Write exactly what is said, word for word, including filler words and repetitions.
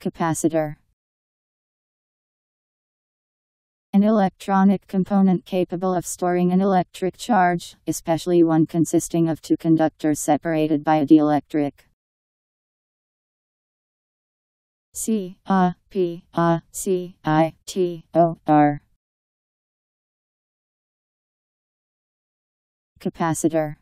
capacitor. An electronic component capable of storing an electric charge, especially one consisting of two conductors separated by a dielectric. C A P A C I T O R Capacitor.